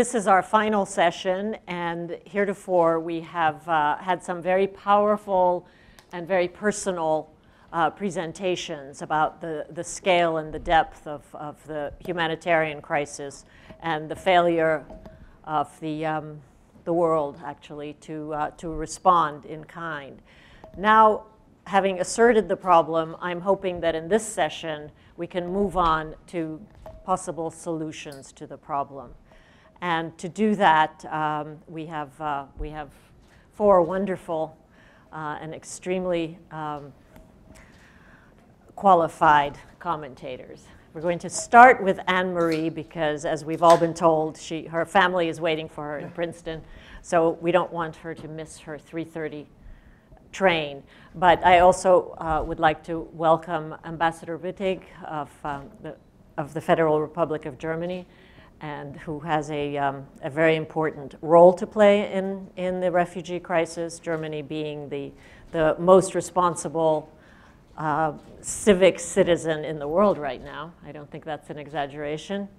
This is our final session, and heretofore we have had some very powerful and very personal presentations about the scale and the depth of the humanitarian crisis and the failure of the world, actually, to respond in kind. Now, having asserted the problem, I'm hoping that in this session we can move on to possible solutions to the problem. And to do that, we have four wonderful and extremely qualified commentators. We're going to start with Anne-Marie because, as we've all been told, her family is waiting for her in Princeton, so we don't want her to miss her 3:30 train. But I also would like to welcome Ambassador Wittig of the Federal Republic of Germany, and who has a very important role to play in the refugee crisis, Germany being the most responsible civic citizen in the world right now. I don't think that's an exaggeration.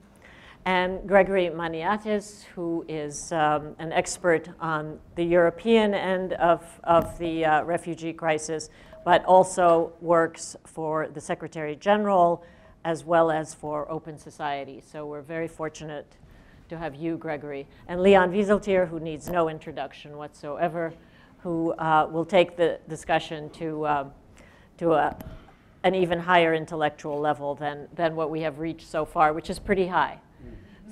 And Gregory Maniatis, who is an expert on the European end of the refugee crisis, but also works for the Secretary General as well as for Open Society. So we're very fortunate to have you, Gregory. And Leon Wieseltier, who needs no introduction whatsoever, who will take the discussion to an even higher intellectual level than what we have reached so far, which is pretty high.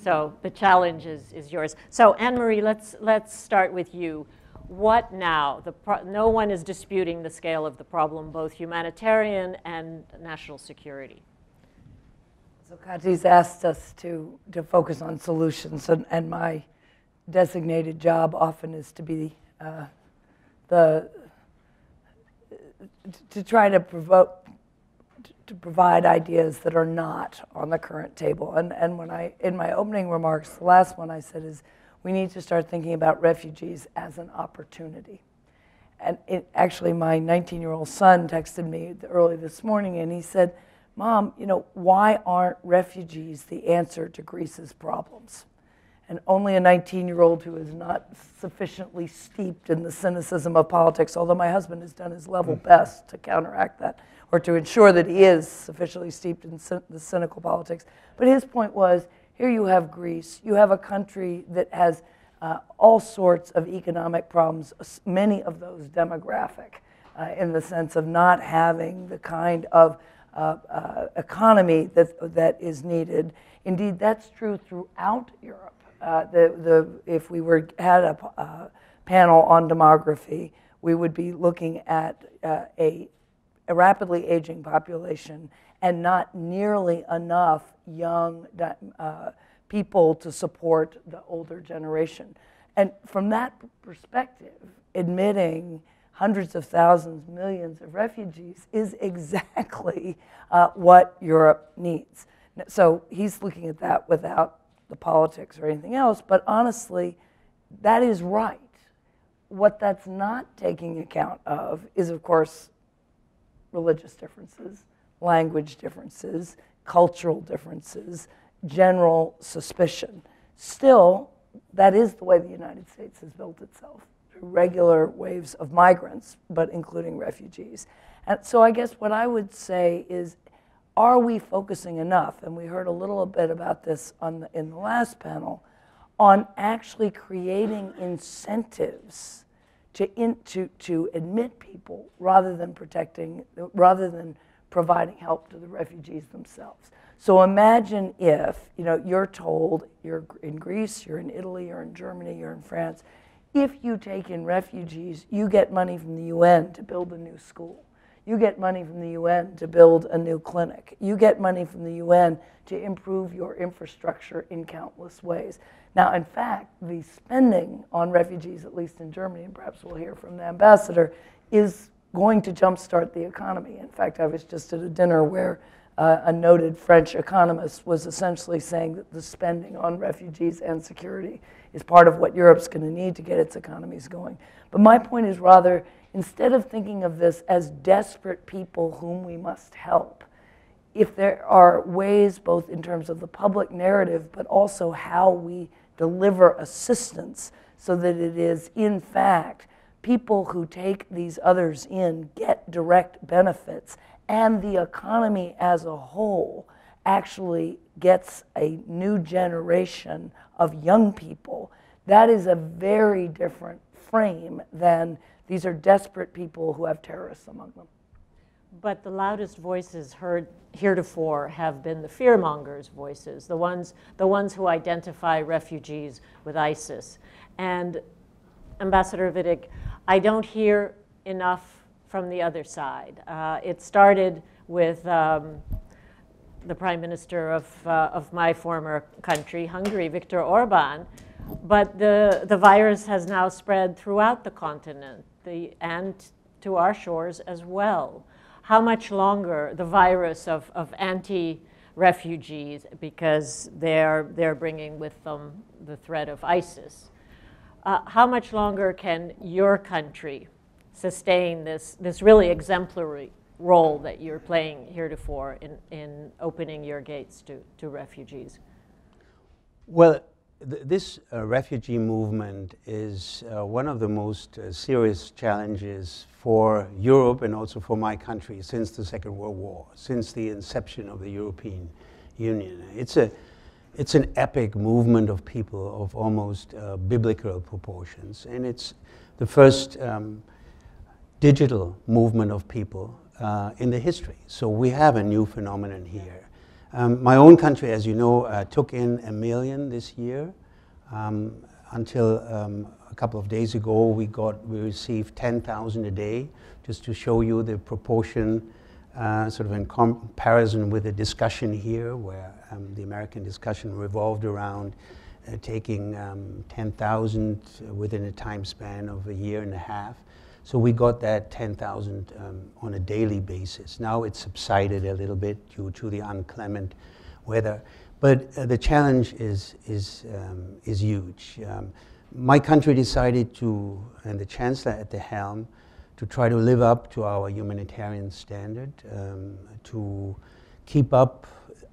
So the challenge is yours. So Anne-Marie, let's start with you. What now? No one is disputing the scale of the problem, both humanitarian and national security. So Kathy's asked us to focus on solutions, and my designated job often is to be to provide ideas that are not on the current table. And when in my opening remarks, the last one I said is we need to start thinking about refugees as an opportunity. And actually, my 19-year-old son texted me early this morning, and he said, "Mom, you know, why aren't refugees the answer to Greece's problems?" And only a 19-year-old who is not sufficiently steeped in the cynicism of politics, although my husband has done his level best to counteract that, or to ensure that he is sufficiently steeped in the cynical politics. But his point was, here you have Greece, you have a country that has all sorts of economic problems, many of those demographic, in the sense of not having the kind of economy that is needed. Indeed, that's true throughout Europe. If we had a panel on demography, we would be looking at a rapidly aging population and not nearly enough young people to support the older generation. And from that perspective, admitting hundreds of thousands, millions of refugees is exactly what Europe needs. So he's looking at that without the politics or anything else, but honestly, that is right. What that's not taking account of is, of course, religious differences, language differences, cultural differences, general suspicion. Still, that is the way the United States has built itself. Regular waves of migrants, but including refugees. And so I guess what I would say is, are we focusing enough, and we heard a little bit about this in the last panel, on actually creating incentives to admit people rather than providing help to the refugees themselves. So imagine if, you know, you're told, you're in Greece, you're in Italy, you're in Germany, you're in France, if you take in refugees, you get money from the UN to build a new school. You get money from the UN to build a new clinic. You get money from the UN to improve your infrastructure in countless ways. Now, in fact, the spending on refugees, at least in Germany, and perhaps we'll hear from the ambassador, is going to jumpstart the economy. In fact, I was just at a dinner where a noted French economist was essentially saying that the spending on refugees and security is part of what Europe's going to need to get its economies going. But my point is rather, instead of thinking of this as desperate people whom we must help, if there are ways, both in terms of the public narrative, but also how we deliver assistance so that it is, in fact, people who take these others in get direct benefits, and the economy as a whole actually gets a new generation of young people. That is a very different frame than these are desperate people who have terrorists among them. But the loudest voices heard heretofore have been the fearmongers' voices, the ones who identify refugees with ISIS. And Ambassador Wittig, I don't hear enough from the other side. It started with the prime minister of my former country, Hungary, Viktor Orban. But the virus has now spread throughout the continent and to our shores as well. How much longer the virus of anti-refugees, because they're bringing with them the threat of ISIS. How much longer can your country sustain this really exemplary role that you're playing heretofore in opening your gates to refugees? Well, this refugee movement is one of the most serious challenges for Europe and also for my country since the Second World War, since the inception of the European Union. It's an epic movement of people of almost biblical proportions, and it's the first digital movement of people in the history. So we have a new phenomenon here. My own country, as you know, took in 1 million this year. Until a couple of days ago, we received 10,000 a day, just to show you the proportion, sort of in comparison with the discussion here, where the American discussion revolved around taking 10,000 within a time span of 1.5 years. So we got that 10,000 on a daily basis. Now it's subsided a little bit due to the inclement weather. But the challenge is huge. My country decided to, and the Chancellor at the helm, to try to live up to our humanitarian standard, to keep up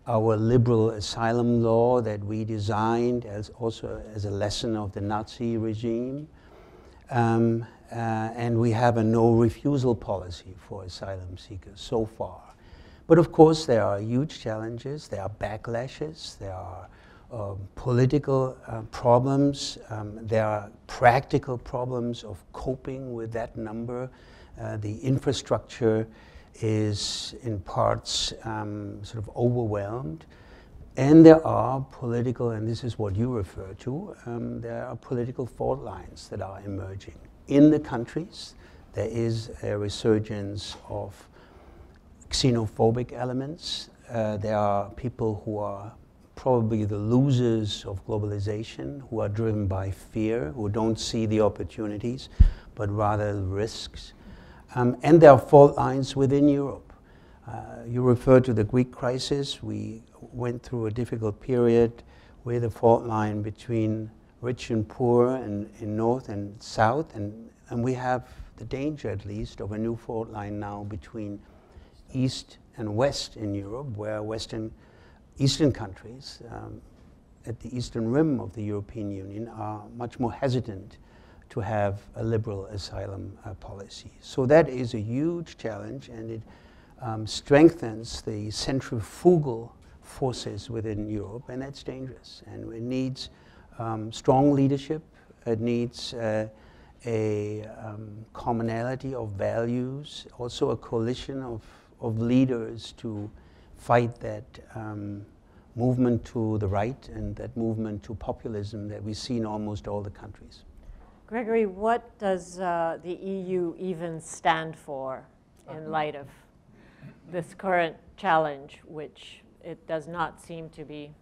our liberal asylum law that we designed as also as a lesson of the Nazi regime. And we have a no refusal policy for asylum seekers so far. But of course there are huge challenges, there are backlashes, there are political problems, there are practical problems of coping with that number. The infrastructure is in parts sort of overwhelmed. And there are political, and this is what you refer to, there are political fault lines that are emerging. In the countries, there is a resurgence of xenophobic elements. There are people who are probably the losers of globalization, who are driven by fear, who don't see the opportunities, but rather risks. And there are fault lines within Europe. You refer to the Greek crisis. We went through a difficult period with a fault line between rich and poor, and in north and south, and we have the danger, at least, of a new fault line now between east and west in Europe, where eastern countries at the eastern rim of the European Union are much more hesitant to have a liberal asylum policy. So that is a huge challenge, and it strengthens the centrifugal forces within Europe, and that's dangerous, and it needs strong leadership. It needs a commonality of values, also a coalition of leaders to fight that movement to the right and that movement to populism that we see in almost all the countries. Gregory, what does the EU even stand for in light of this current challenge, which it does not seem to be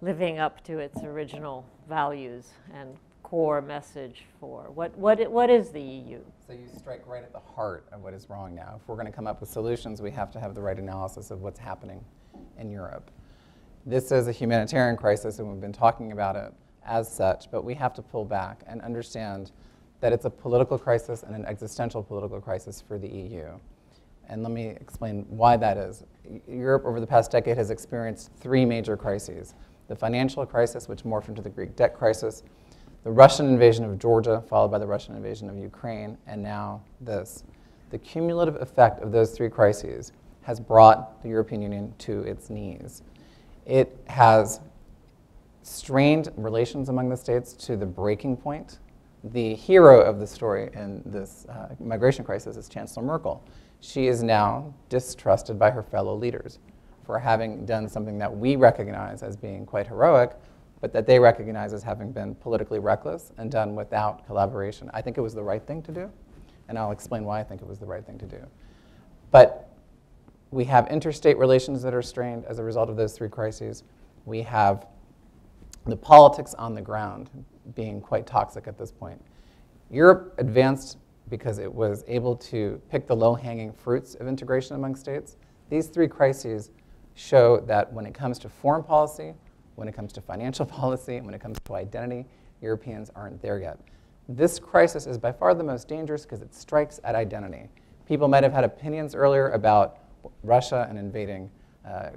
living up to its original values and core message for? What is the EU? So you strike right at the heart of what is wrong now. If we're going to come up with solutions, we have to have the right analysis of what's happening in Europe. This is a humanitarian crisis, and we've been talking about it as such, but we have to pull back and understand that it's a political crisis and an existential political crisis for the EU. And let me explain why that is. Europe over the past decade has experienced 3 major crises. the financial crisis, which morphed into the Greek debt crisis, the Russian invasion of Georgia, followed by the Russian invasion of Ukraine, and now this. The cumulative effect of those three crises has brought the European Union to its knees. It has strained relations among the states to the breaking point. The hero of the story in this migration crisis is Chancellor Merkel. She is now distrusted by her fellow leaders for having done something that we recognize as being quite heroic, but that they recognize as having been politically reckless and done without collaboration. I think it was the right thing to do, and I'll explain why I think it was the right thing to do. But we have interstate relations that are strained as a result of those three crises. We have the politics on the ground being quite toxic at this point. Europe advanced because it was able to pick the low-hanging fruits of integration among states. These three crises show that when it comes to foreign policy, when it comes to financial policy, when it comes to identity, Europeans aren't there yet. This crisis is by far the most dangerous because it strikes at identity. People might have had opinions earlier about Russia and invading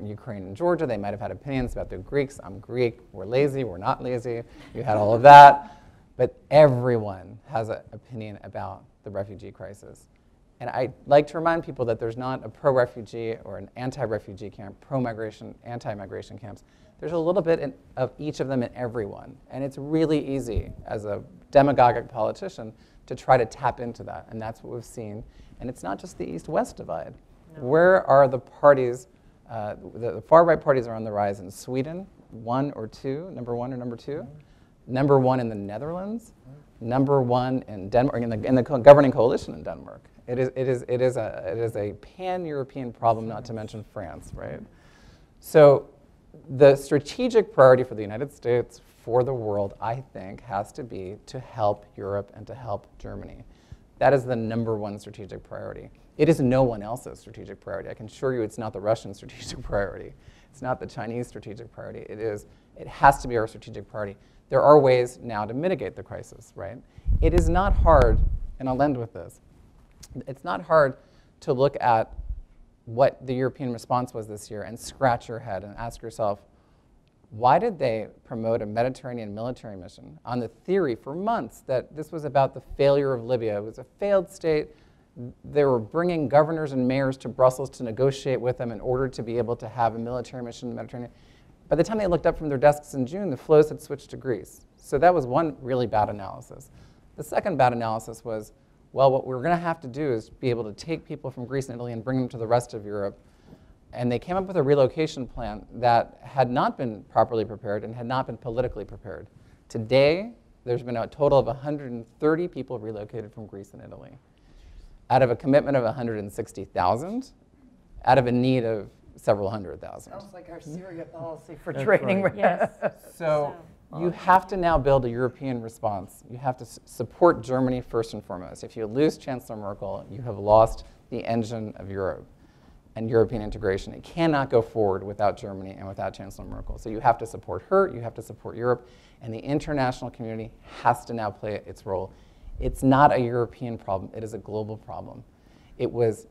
Ukraine and Georgia. They might have had opinions about the Greeks. I'm Greek. We're lazy. We're not lazy. You had all of that. But everyone has an opinion about the refugee crisis. And I like to remind people that there's not a pro-refugee or an anti-refugee camp, pro-migration, anti-migration camps. There's a little bit of each of them in everyone. And it's really easy as a demagogic politician to try to tap into that. And that's what we've seen. And it's not just the East-West divide. No. Where are the parties? The far-right parties are on the rise in Sweden, number one or number two, number one in the Netherlands, number one in Denmark, in the governing coalition in Denmark. It is a pan-European problem, not to mention France, right? So the strategic priority for the United States, for the world, I think, has to be to help Europe and to help Germany. That is the number one strategic priority. It is no one else's strategic priority. I can assure you it's not the Russian strategic priority. It's not the Chinese strategic priority. It has to be our strategic priority. There are ways now to mitigate the crisis, right? It is not hard, and I'll end with this. It's not hard to look at what the European response was this year and scratch your head and ask yourself, why did they promote a Mediterranean military mission on the theory for months that this was about the failure of Libya? It was a failed state. They were bringing governors and mayors to Brussels to negotiate with them in order to be able to have a military mission in the Mediterranean. By the time they looked up from their desks in June, the flows had switched to Greece. So that was one really bad analysis. The second bad analysis was, well, what we're going to have to do is be able to take people from Greece and Italy and bring them to the rest of Europe. And they came up with a relocation plan that had not been properly prepared and had not been politically prepared. Today, there's been a total of 130 people relocated from Greece and Italy, out of a commitment of 160,000, out of a need of several hundred thousand. Sounds like our Syria policy for training. Right. Yes. So you have to now build a European response. You have to support Germany first and foremost. If you lose Chancellor Merkel, you have lost the engine of Europe and European integration. It cannot go forward without Germany and without Chancellor Merkel. So you have to support her, you have to support Europe, and the international community has to now play its role. It's not a European problem, it is a global problem. It was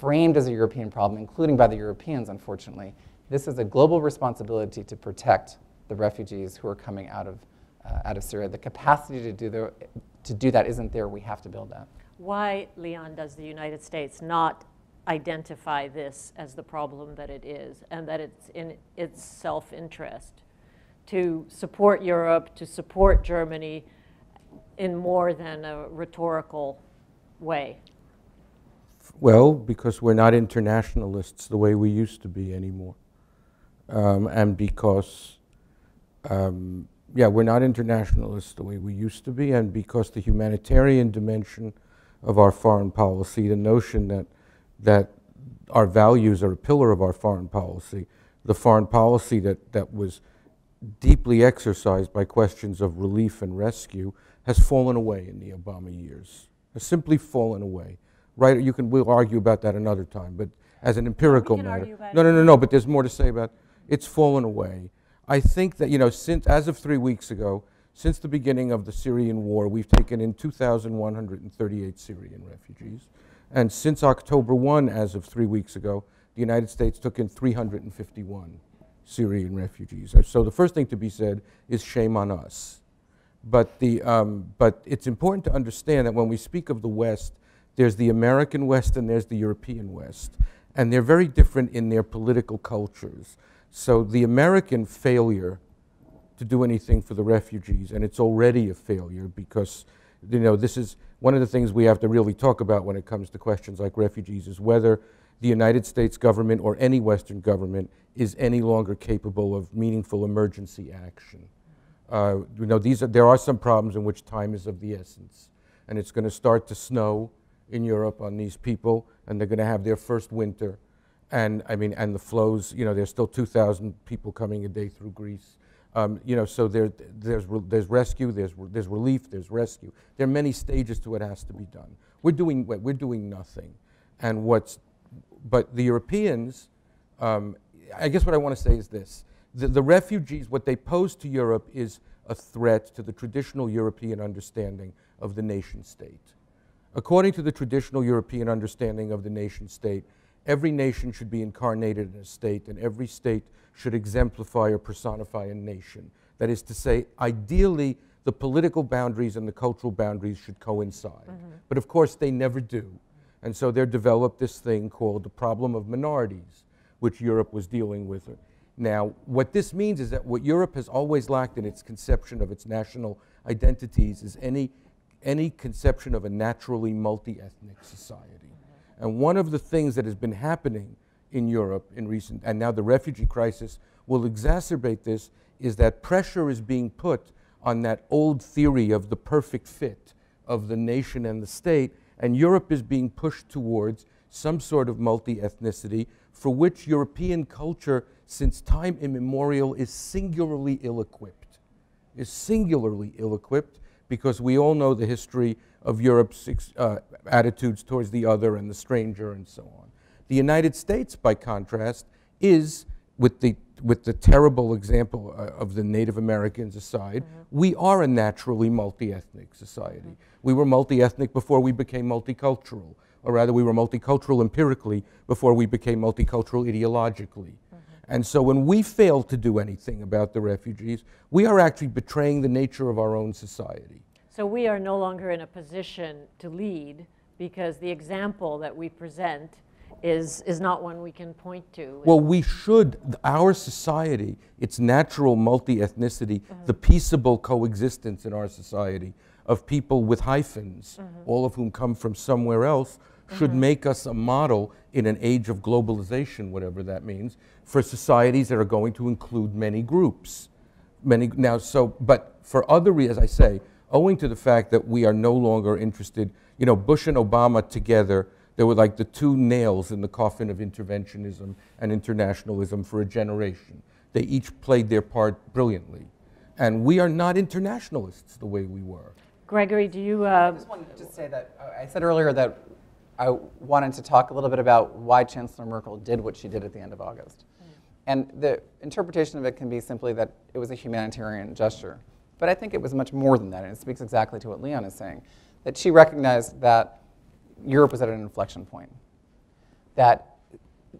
framed as a European problem, including by the Europeans, unfortunately. This is a global responsibility to protect the refugees who are coming out of Syria. The capacity to do that isn't there, we have to build that. Why, Leon, does the United States not identify this as the problem that it is, and that it's in its self-interest to support Europe, to support Germany in more than a rhetorical way? Well, because we're not internationalists the way we used to be anymore. And because, we're not internationalists the way we used to be, and because the humanitarian dimension of our foreign policy, the notion that our values are a pillar of our foreign policy, the foreign policy that was deeply exercised by questions of relief and rescue, has fallen away in the Obama years, has simply fallen away. Right? We'll argue about that another time, but as an empirical matter. No, but there's more to say about it's fallen away. I think that, since as of 3 weeks ago, since the beginning of the Syrian war, we've taken in 2,138 Syrian refugees. And since October 1, as of 3 weeks ago, the United States took in 351 Syrian refugees. So the first thing to be said is shame on us. But, but it's important to understand that when we speak of the West, there's the American West and there's the European West. And they're very different in their political cultures. So the American failure to do anything for the refugees, and it's already a failure because, you know, this is one of the things we have to really talk about when it comes to questions like refugees is whether the United States government or any Western government is any longer capable of meaningful emergency action. You know, there are some problems in which time is of the essence, and it's going to start to snow in Europe on these people, and they're going to have their first winter, and I mean, and the flows. You know, there's still 2,000 people coming a day through Greece. You know, so there's rescue, there's relief, there's rescue. There are many stages to what has to be done. We're doing nothing, and but the Europeans. I guess what I want to say is this. The refugees, what they pose to Europe is a threat to the traditional European understanding of the nation state. According to the traditional European understanding of the nation state, every nation should be incarnated in a state, and every state should exemplify or personify a nation. That is to say, ideally, the political boundaries and the cultural boundaries should coincide. Mm-hmm. But of course, they never do. And so they're developed this thing called the problem of minorities, which Europe was dealing with. Now, what this means is that what Europe has always lacked in its conception of its national identities is any conception of a naturally multi-ethnic society. And one of the things that has been happening in Europe in recent, and now the refugee crisis will exacerbate this, is that pressure is being put on that old theory of the perfect fit of the nation and the state, and Europe is being pushed towards some sort of multi-ethnicity for which European culture since time immemorial is singularly ill-equipped, because we all know the history of Europe's attitudes towards the other and the stranger and so on. The United States, by contrast, is, with the terrible example of the Native Americans aside, we are a naturally multi-ethnic society. We were multi-ethnic before we became multicultural, or rather we were multicultural empirically before we became multicultural ideologically. And so when we fail to do anything about the refugees, we are actually betraying the nature of our own society. So we are no longer in a position to lead because the example that we present is not one we can point to. Well, we should. Our society, its natural multi-ethnicity, the peaceable coexistence in our society of people with hyphens, all of whom come from somewhere else, should make us a model in an age of globalization, whatever that means, for societies that are going to include many groups. But for other reasons, as I say, owing to the fact that we are no longer interested, you know, Bush and Obama together, they were like the two nails in the coffin of interventionism and internationalism for a generation. They each played their part brilliantly. And we are not internationalists the way we were. Gregory, do you... I just wanted to say that, I said earlier that I wanted to talk a little bit about why Chancellor Merkel did what she did at the end of August. And the interpretation of it can be simply that it was a humanitarian gesture. But I think it was much more than that, and it speaks exactly to what Leon is saying, that she recognized that Europe was at an inflection point, that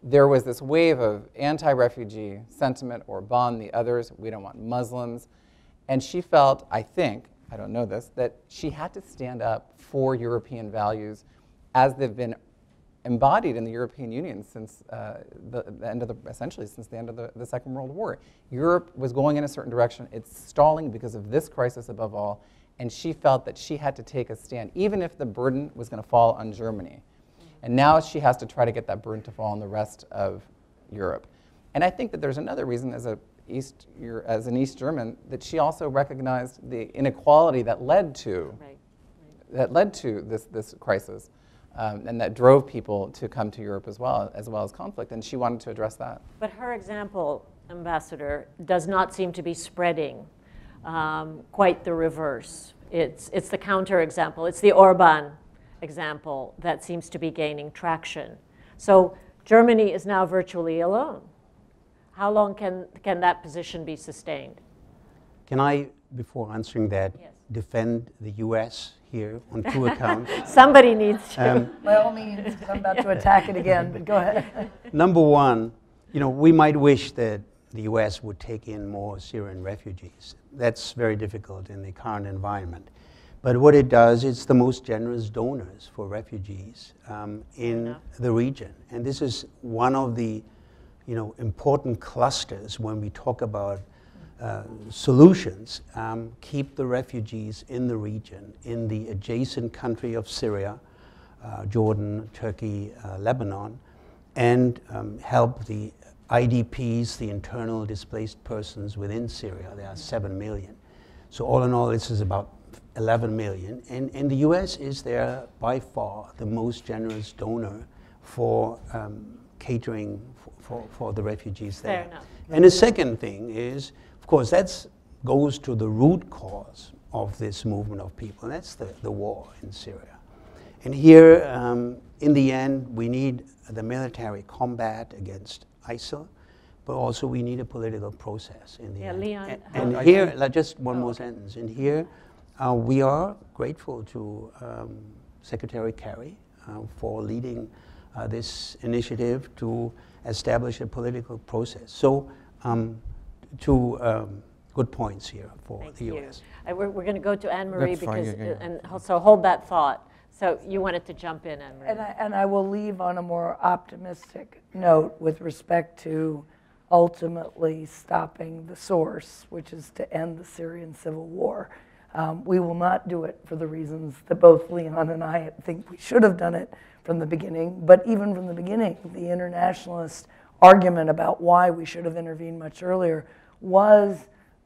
there was this wave of anti-refugee sentiment, Orban, the others, we don't want Muslims. And she felt, I think, I don't know this, that she had to stand up for European values as they've been embodied in the European Union since essentially since the end of the Second World War. Europe was going in a certain direction. It's stalling because of this crisis above all, and she felt that she had to take a stand, even if the burden was going to fall on Germany. And now she has to try to get that burden to fall on the rest of Europe. And I think that there's another reason, as an East German, that she also recognized the inequality that led to this crisis. And that drove people to come to Europe as well as conflict, and she wanted to address that. But her example, Ambassador, does not seem to be spreading. Quite the reverse. It's the counterexample. It's the Orban example that seems to be gaining traction. So Germany is now virtually alone. How long can that position be sustained? Can I, before answering that, defend the U.S. here on two accounts? Somebody needs to. By all means, I'm about to attack it again, but go ahead. Number one, you know, we might wish that the US would take in more Syrian refugees. That's very difficult in the current environment. But what it does, it's the most generous donors for refugees in the region. And this is one of the important clusters when we talk about solutions. Keep the refugees in the region, in the adjacent country of Syria, Jordan, Turkey, Lebanon, and help the IDPs, the internal displaced persons within Syria. There are 7 million. So all in all, this is about 11 million. And the US is there by far the most generous donor for catering for the refugees there. Fair enough. And the second thing is, of course, that goes to the root cause of this movement of people, and that's the war in Syria. And here, in the end, we need the military combat against ISIL, but also we need a political process in the end. Leon, and here, just one more sentence. And here, we are grateful to Secretary Kerry for leading this initiative to establish a political process. So, good points here for the U.S. We're going to go to Anne-Marie because, and so hold that thought. So you wanted to jump in, Anne-Marie. And I will leave on a more optimistic note with respect to ultimately stopping the source, which is to end the Syrian civil war. We will not do it for the reasons that both Leon and I think we should have done it from the beginning. But even from the beginning, the internationalist argument about why we should have intervened much earlier was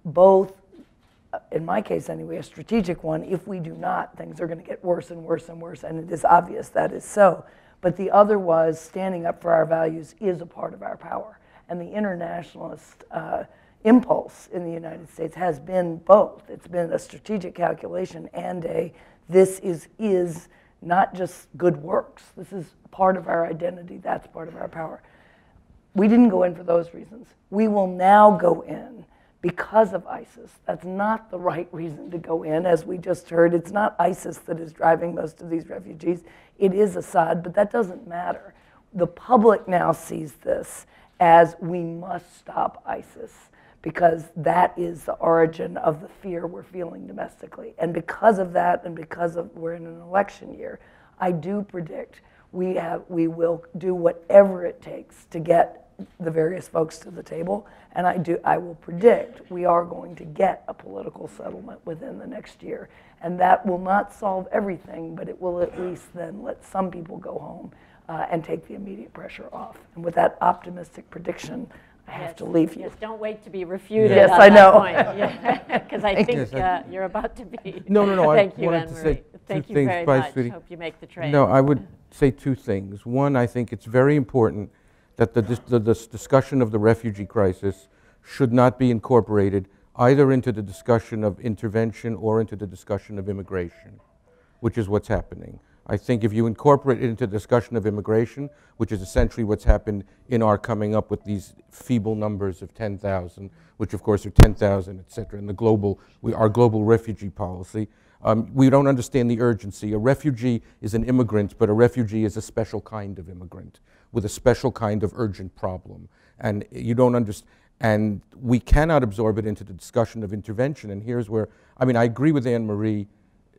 both, in my case anyway, a strategic one. If we do not, things are going to get worse and worse and worse, and it is obvious that is so. But the other was standing up for our values is a part of our power. And the internationalist impulse in the United States has been both. It's been a strategic calculation and a this is not just good works. This is part of our identity. That's part of our power. We didn't go in for those reasons. We will now go in because of ISIS. That's not the right reason to go in, as we just heard. It's not ISIS that is driving most of these refugees. It is Assad, but that doesn't matter. The public now sees this as we must stop ISIS because that is the origin of the fear we're feeling domestically. And because of that, and because of we're in an election year, I do predict we will do whatever it takes to get the various folks to the table, and I will predict we are going to get a political settlement within the next year. And that will not solve everything, but it will at least then let some people go home and take the immediate pressure off. And with that optimistic prediction, I have to leave you. Yes, don't wait to be refuted. Yes, I know. Because I think you're about to be. No. Thank you, Anne-Marie. Thank you very much. Hope you make the train. No, I would say two things. One, I think it's very important that this discussion of the refugee crisis should not be incorporated either into the discussion of intervention or into the discussion of immigration, which is what's happening. I think if you incorporate it into the discussion of immigration, which is essentially what's happened in our coming up with these feeble numbers of 10,000, which of course are 10,000, et cetera, and the global, our global refugee policy, we don't understand the urgency. A refugee is an immigrant, but a refugee is a special kind of immigrant with a special kind of urgent problem. And you don't understand, and we cannot absorb it into the discussion of intervention. And here's where, I mean, I agree with Anne-Marie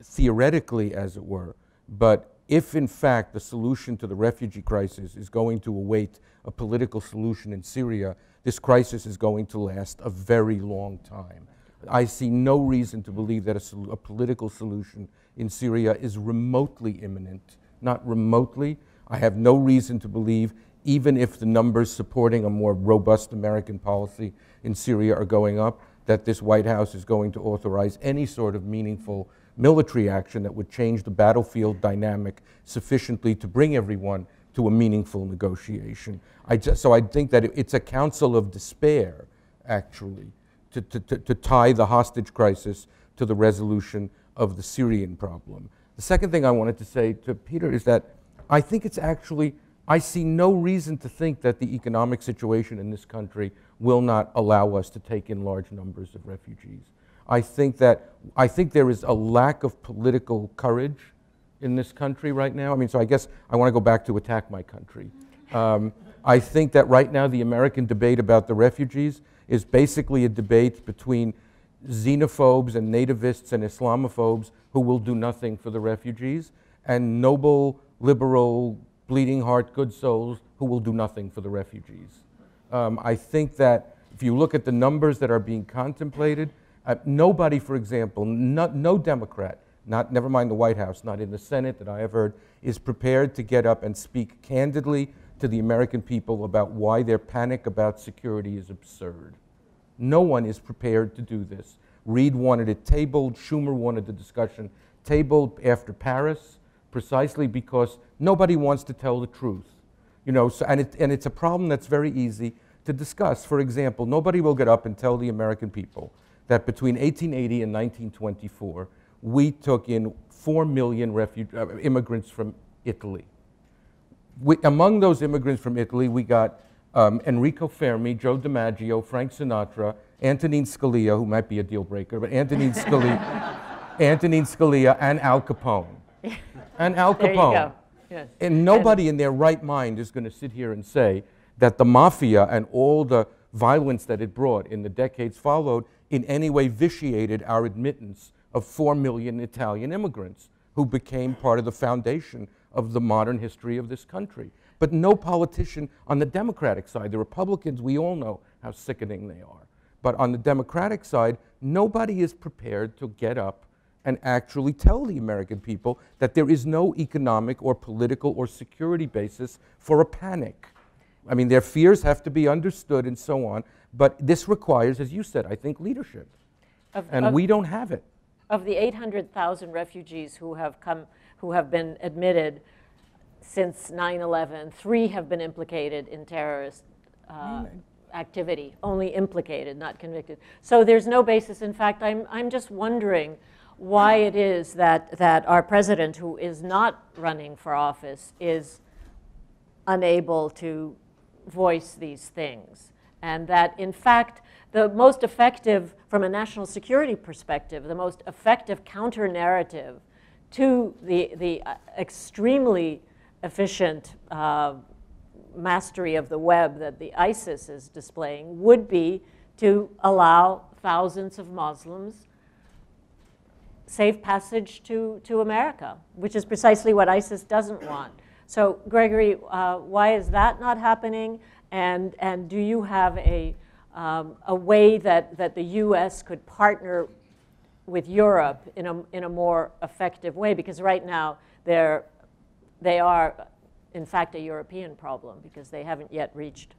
theoretically, as it were, but if in fact the solution to the refugee crisis is going to await a political solution in Syria, this crisis is going to last a very long time. I see no reason to believe that a political solution in Syria is remotely imminent, not remotely. I have no reason to believe, even if the numbers supporting a more robust American policy in Syria are going up, that this White House is going to authorize any sort of meaningful military action that would change the battlefield dynamic sufficiently to bring everyone to a meaningful negotiation. So I think that it's a council of despair, actually, to tie the hostage crisis to the resolution of the Syrian problem. The second thing I wanted to say to Peter is that I think it's actually, I see no reason to think that the economic situation in this country will not allow us to take in large numbers of refugees. I think there is a lack of political courage in this country right now. I mean, so I guess I want to go back to attack my country. I think that right now the American debate about the refugees is basically a debate between xenophobes and nativists and Islamophobes who will do nothing for the refugees, and noble, liberal, bleeding heart, good souls who will do nothing for the refugees. I think that if you look at the numbers that are being contemplated, nobody, for example, no Democrat, never mind the White House, not in the Senate that I have heard, is prepared to get up and speak candidly to the American people about why their panic about security is absurd. No one is prepared to do this. Reid wanted it tabled. Schumer wanted the discussion tabled after Paris, precisely because nobody wants to tell the truth. You know, so, and it's a problem that's very easy to discuss. For example, nobody will get up and tell the American people that between 1880 and 1924, we took in 4 million immigrants from Italy. Among those immigrants from Italy, we got Enrico Fermi, Joe DiMaggio, Frank Sinatra, Antonin Scalia, who might be a deal breaker, but Antonin Scalia, and Al Capone. And Al Capone. There you go. Yes. And nobody in their right mind is going to sit here and say that the mafia and all the violence that it brought in the decades followed in any way vitiated our admittance of 4 million Italian immigrants who became part of the foundation of the modern history of this country. But no politician on the Democratic side, the Republicans, we all know how sickening they are. But on the Democratic side, nobody is prepared to get up and actually tell the American people that there is no economic or political or security basis for a panic. I mean, their fears have to be understood and so on, but this requires, as you said, I think, leadership. And we don't have it. Of the 800,000 refugees who have been admitted since 9/11, 3 have been implicated in terrorist activity, only implicated, not convicted. So there's no basis. In fact, I'm just wondering why it is that, our president, who is not running for office, is unable to voice these things. And that, in fact, the most effective, from a national security perspective, the most effective counter-narrative to the extremely efficient mastery of the web that the ISIS is displaying would be to allow thousands of Muslims safe passage to America, which is precisely what ISIS doesn't want. So, Gregory, why is that not happening? And do you have a way that, the U.S. could partner with Europe in a more effective way? Because right now, they are, in fact, a European problem because they haven't yet reached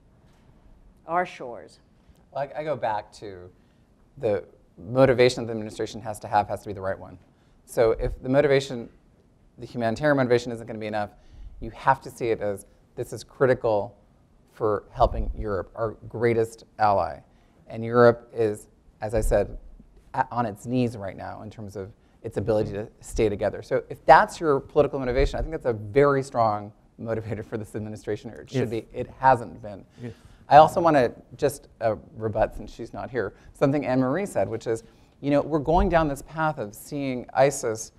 our shores. Well, I go back to the motivation that the administration has to be the right one. So if the motivation, the humanitarian motivation isn't going to be enough, you have to see it as this is critical for helping Europe, our greatest ally. And Europe is, as I said, on its knees right now in terms of its ability to stay together. So if that's your political motivation, I think that's a very strong motivator for this administration, or it should be. It hasn't been. Yes. I also want to just rebut, since she's not here, something Anne-Marie said, which is, you know, we're going down this path of seeing ISIS,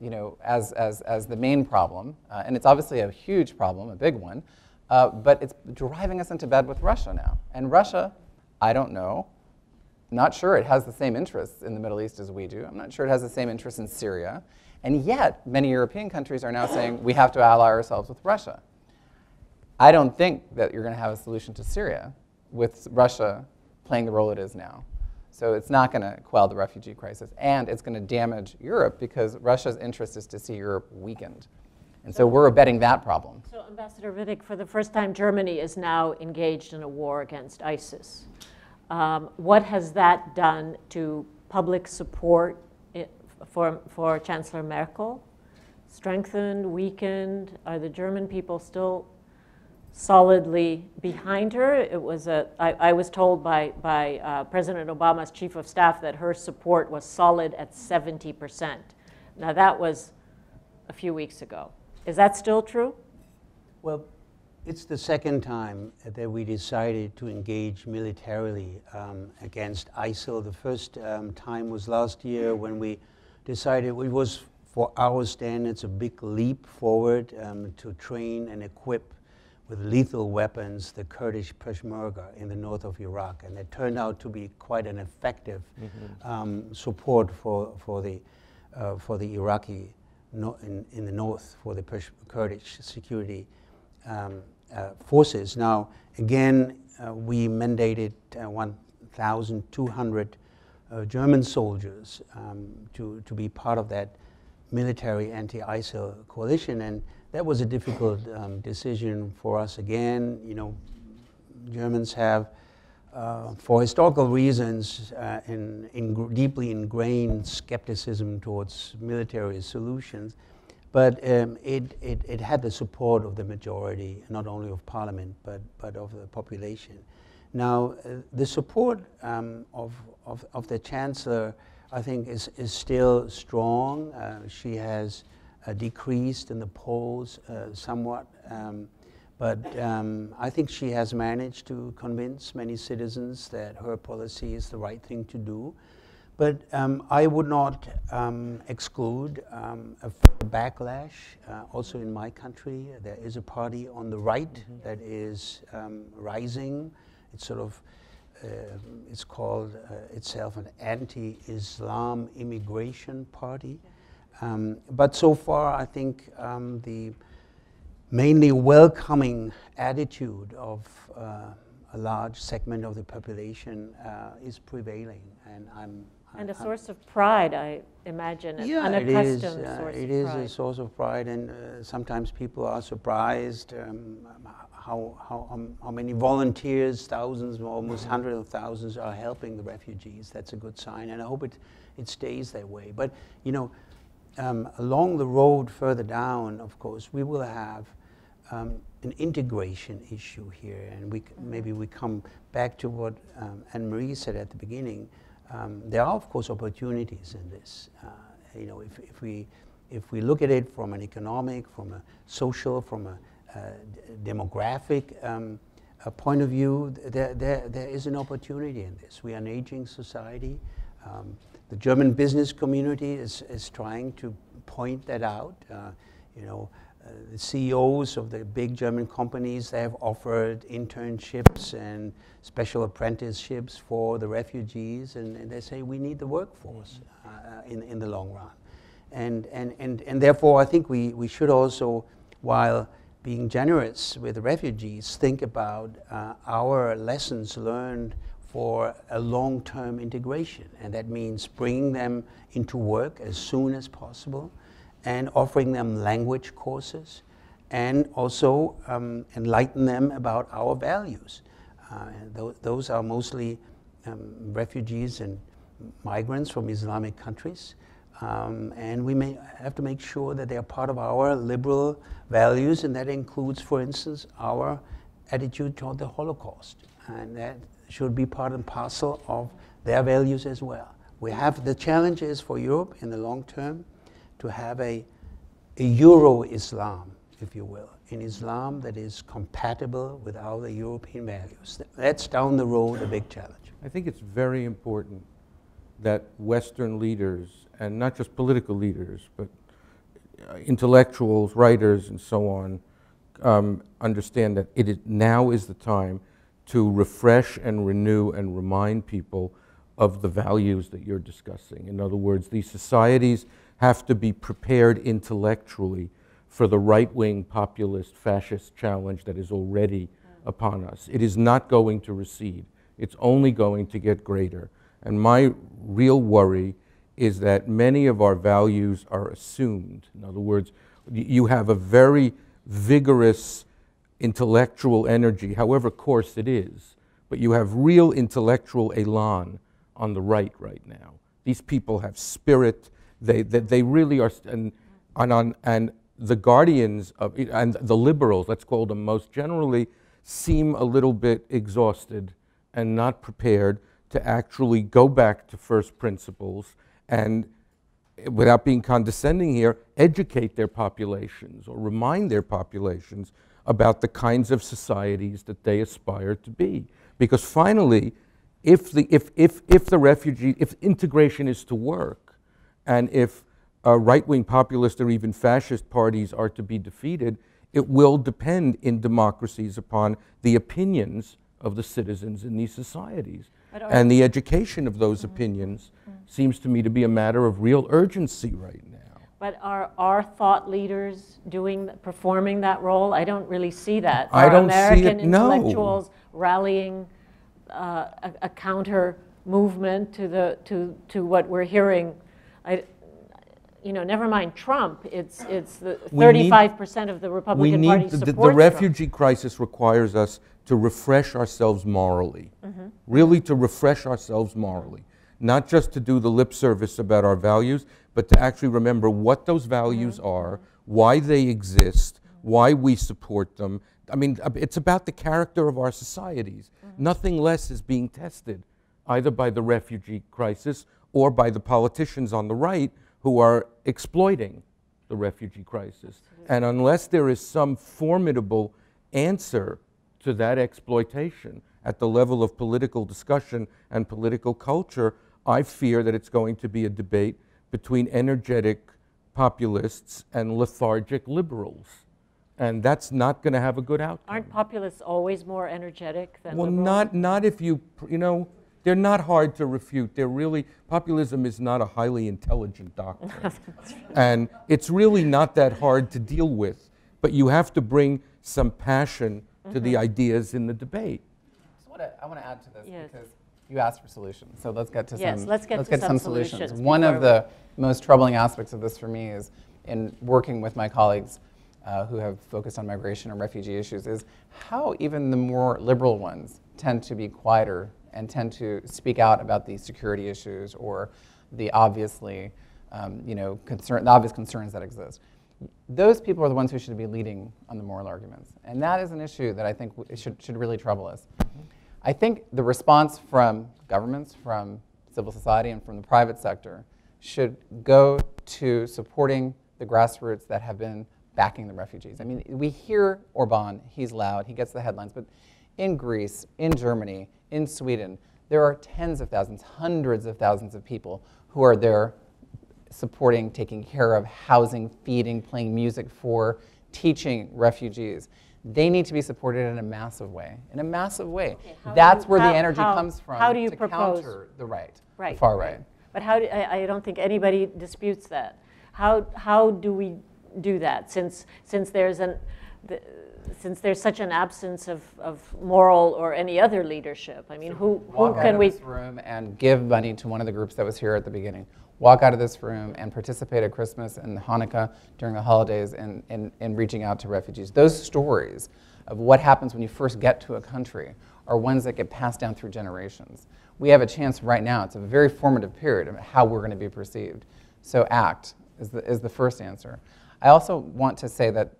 you know, as the main problem, and it's obviously a huge problem, a big one, but it's driving us into bed with Russia now. And Russia, I don't know, not sure it has the same interests in the Middle East as we do. I'm not sure it has the same interests in Syria. And yet, many European countries are now saying we have to ally ourselves with Russia. I don't think that you're going to have a solution to Syria with Russia playing the role it is now. So it's not going to quell the refugee crisis, and it's going to damage Europe because Russia's interest is to see Europe weakened. And so we're abetting that problem. So Ambassador Wittig, for the first time, Germany is now engaged in a war against ISIS. What has that done to public support for Chancellor Merkel? Strengthened, weakened? Are the German people still solidly behind her? It was a, I was told by President Obama's chief of staff that her support was solid at 70%. Now that was a few weeks ago. Is that still true? Well, it's the second time that we decided to engage militarily against ISIL. The first time was last year when we decided it was, for our standards, a big leap forward to train and equip with lethal weapons the Kurdish Peshmerga in the north of Iraq. And it turned out to be quite an effective support for the Iraqi in the north, for the Kurdish security forces. Now, again, we mandated 1,200 German soldiers to be part of that military anti-ISIL coalition, and that was a difficult decision for us again. You know, Germans have, for historical reasons, deeply ingrained skepticism towards military solutions, but it had the support of the majority, not only of parliament, but of the population. Now, the support of the Chancellor, I think, is still strong. She has decreased in the polls somewhat, but I think she has managed to convince many citizens that her policy is the right thing to do. But I would not exclude a backlash. Also in my country, there is a party on the right that is rising. It's sort of it's called itself an anti-Islam immigration party. But so far, I think the mainly welcoming attitude of a large segment of the population is prevailing, and a source of pride, I imagine. Yeah, it is a source of pride, and sometimes people are surprised how many volunteers, thousands, almost hundreds of thousands, are helping the refugees. That's a good sign, and I hope it stays that way. But you know, along the road further down, of course, we will have an integration issue here, and maybe we come back to what Anne-Marie said at the beginning. There are, of course, opportunities in this. You know, if we look at it from an economic, from a social, from a demographic point of view, there is an opportunity in this. We are an aging society. The German business community is trying to point that out. You know, the CEOs of the big German companies, they have offered internships and special apprenticeships for the refugees, and they say we need the workforce in the long run. And therefore, I think we should also, while being generous with the refugees, think about our lessons learned for a long-term integration. And that means bringing them into work as soon as possible, and offering them language courses, and also enlighten them about our values. Those are mostly refugees and migrants from Islamic countries, and we may have to make sure that they are part of our liberal values, and that includes, for instance, our attitude toward the Holocaust, and that should be part and parcel of their values as well. We have the challenges for Europe in the long term to have a Euro-Islam, if you will, an Islam that is compatible with our European values. That's down the road a big challenge. I think it's very important that Western leaders, and not just political leaders, but intellectuals, writers, and so on, understand that it is, now is the time to refresh and renew and remind people of the values that you're discussing. In other words, these societies have to be prepared intellectually for the right-wing populist fascist challenge that is already upon us. It is not going to recede. It's only going to get greater. And my real worry is that many of our values are assumed. In other words, you have a very vigorous intellectual energy, however coarse it is, but you have real intellectual elan on the right right now. These people have spirit. They really are, and the guardians of it, and the liberals, let's call them most generally, seem a little bit exhausted and not prepared to actually go back to first principles and, without being condescending here, educate their populations or remind their populations about the kinds of societies that they aspire to be. Because finally, if integration is to work, and if right-wing populist or even fascist parties are to be defeated, it will depend in democracies upon the opinions of the citizens in these societies. And the education of those opinions seems to me to be a matter of real urgency right now. But are our thought leaders performing that role? I don't really see that. I don't see it, no. Are American intellectuals rallying a counter movement to what we're hearing? You know, never mind Trump, it's the 35% of the Republican Party supports Trump. The refugee crisis requires us to refresh ourselves morally, really to refresh ourselves morally, not just to do the lip service about our values, but to actually remember what those values are, why they exist, why we support them. I mean, it's about the character of our societies. Nothing less is being tested, either by the refugee crisis or by the politicians on the right who are exploiting the refugee crisis. And unless there is some formidable answer to that exploitation at the level of political discussion and political culture, I fear that it's going to be a debate between energetic populists and lethargic liberals. And that's not going to have a good outcome. Aren't populists always more energetic than liberals? Well, not if you know, they're not hard to refute. They're really, populism is not a highly intelligent doctrine. And it's really not that hard to deal with. But you have to bring some passion to the ideas in the debate. I want to add to this because you asked for solutions. So let's get to some solutions. One of the most troubling aspects of this for me is, in working with my colleagues who have focused on migration and refugee issues, is how even the more liberal ones tend to be quieter and tend to speak out about the security issues or the obviously, you know, the obvious concerns that exist. Those people are the ones who should be leading on the moral arguments. And that is an issue that I think should really trouble us. I think the response from governments, from civil society, and from the private sector should go to supporting the grassroots that have been backing the refugees. I mean, we hear Orban, he's loud, he gets the headlines, but in Greece, in Germany, in Sweden, there are tens of thousands, hundreds of thousands of people who are there supporting, taking care of, housing, feeding, playing music for, teaching refugees. They need to be supported in a massive way. In a massive way. Okay, that's where the energy comes from. How do you propose? Counter the right, the far right. But how do, I don't think anybody disputes that. How do we do that? Since there's such an absence of moral or any other leadership. I mean, who can we? Walk out of this room and give money to one of the groups that was here at the beginning. Walk out of this room and participate at Christmas and Hanukkah during the holidays in reaching out to refugees. Those stories of what happens when you first get to a country are ones that get passed down through generations. We have a chance right now. It's a very formative period of how we're going to be perceived. So act is the first answer. I also want to say that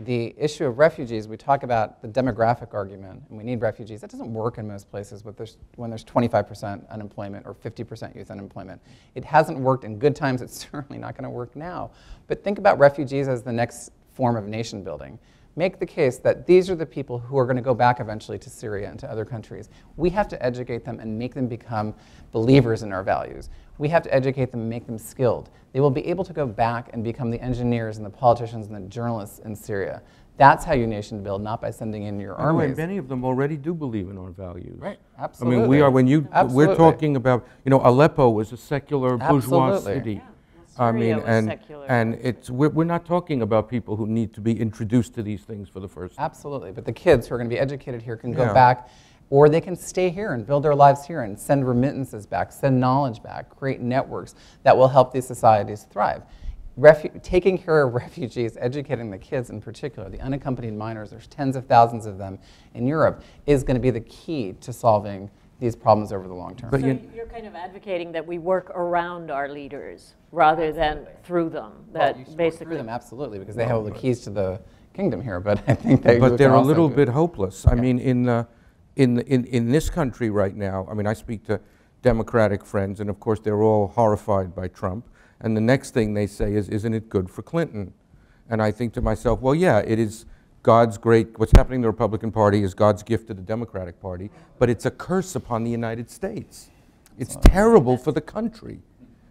the issue of refugees, we talk about the demographic argument, and we need refugees. That doesn't work in most places when there's 25% unemployment or 50% youth unemployment. It hasn't worked in good times. It's certainly not going to work now. But think about refugees as the next form of nation building. Make the case that these are the people who are going to go back eventually to Syria and to other countries. We have to educate them and make them become believers in our values. We have to educate them and make them skilled. They will be able to go back and become the engineers and the politicians and the journalists in Syria. That's how you nation build, not by sending in your armies. Right, many of them already do believe in our values. Right, absolutely. I mean, we are, when you, we're talking about, you know, Aleppo was a secular bourgeois city. Yeah. I mean, and it's, we're not talking about people who need to be introduced to these things for the first time. Absolutely, but the kids who are going to be educated here can go back, or they can stay here and build their lives here and send remittances back, send knowledge back, create networks that will help these societies thrive. Taking care of refugees, educating the kids in particular, the unaccompanied minors, there's tens of thousands of them in Europe, is going to be the key to solving these problems over the long term. But so you're kind of advocating that we work around our leaders rather than through them. That well, basically through them, absolutely, because they have all the keys to the kingdom here. But I think they. But they're a little bit hopeless. I mean, in this country right now. I mean, I speak to Democratic friends, and of course they're all horrified by Trump. And the next thing they say is, "Isn't it good for Clinton?" And I think to myself, well, yeah, it is. God's great, what's happening in the Republican Party is God's gift to the Democratic Party, but it's a curse upon the United States. It's terrible for the country.